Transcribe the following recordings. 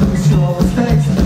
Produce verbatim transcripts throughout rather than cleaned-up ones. That's my show, that's my show.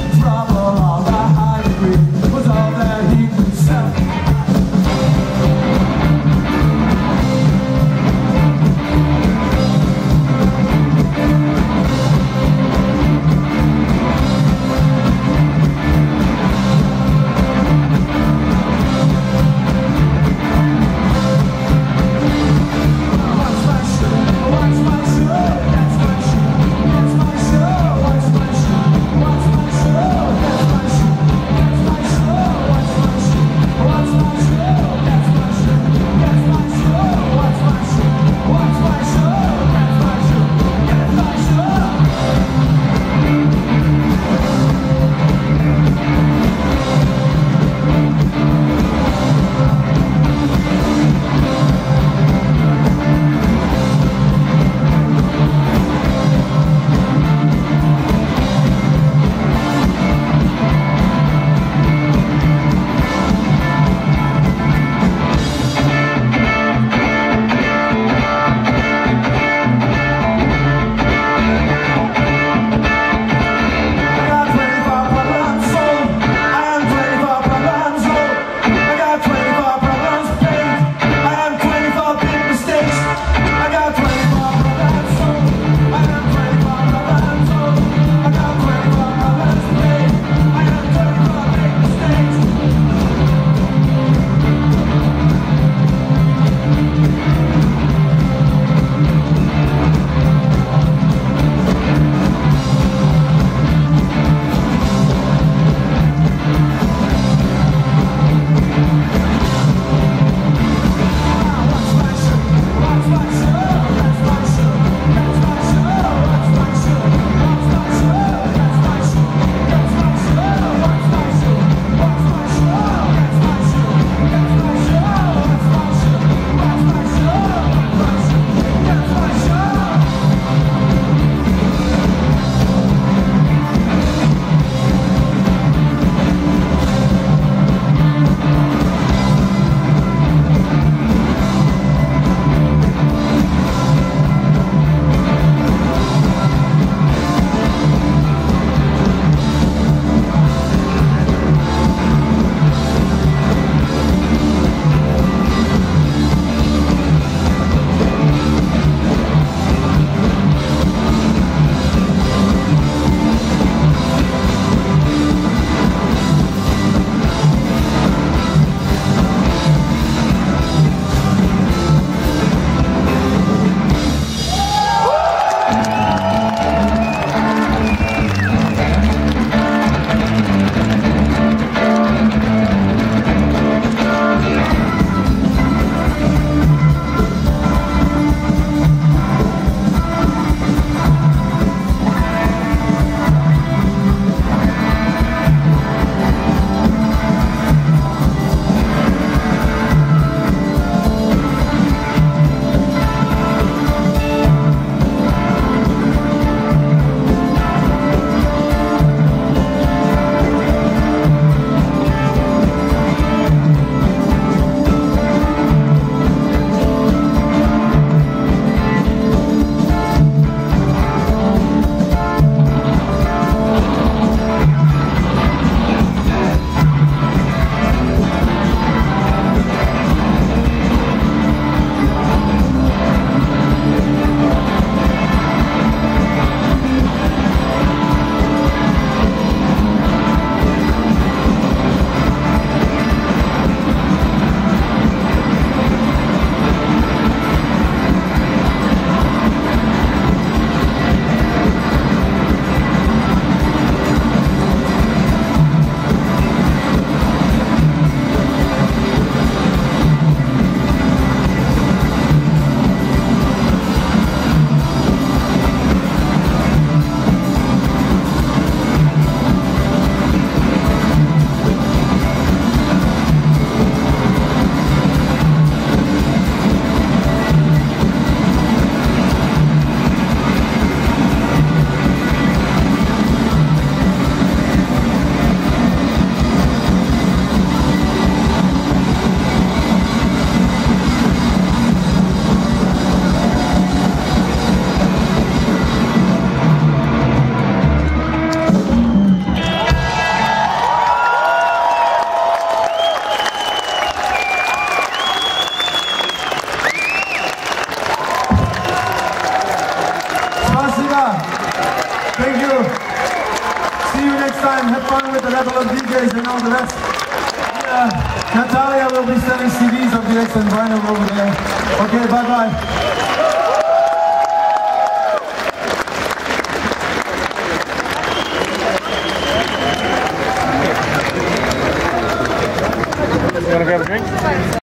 see you next time. Have fun with the level of D Js and all the rest. Yeah. Natalia will be selling C Ds of The Ex and vinyl over there. Okay, bye-bye. You want to grab a drink?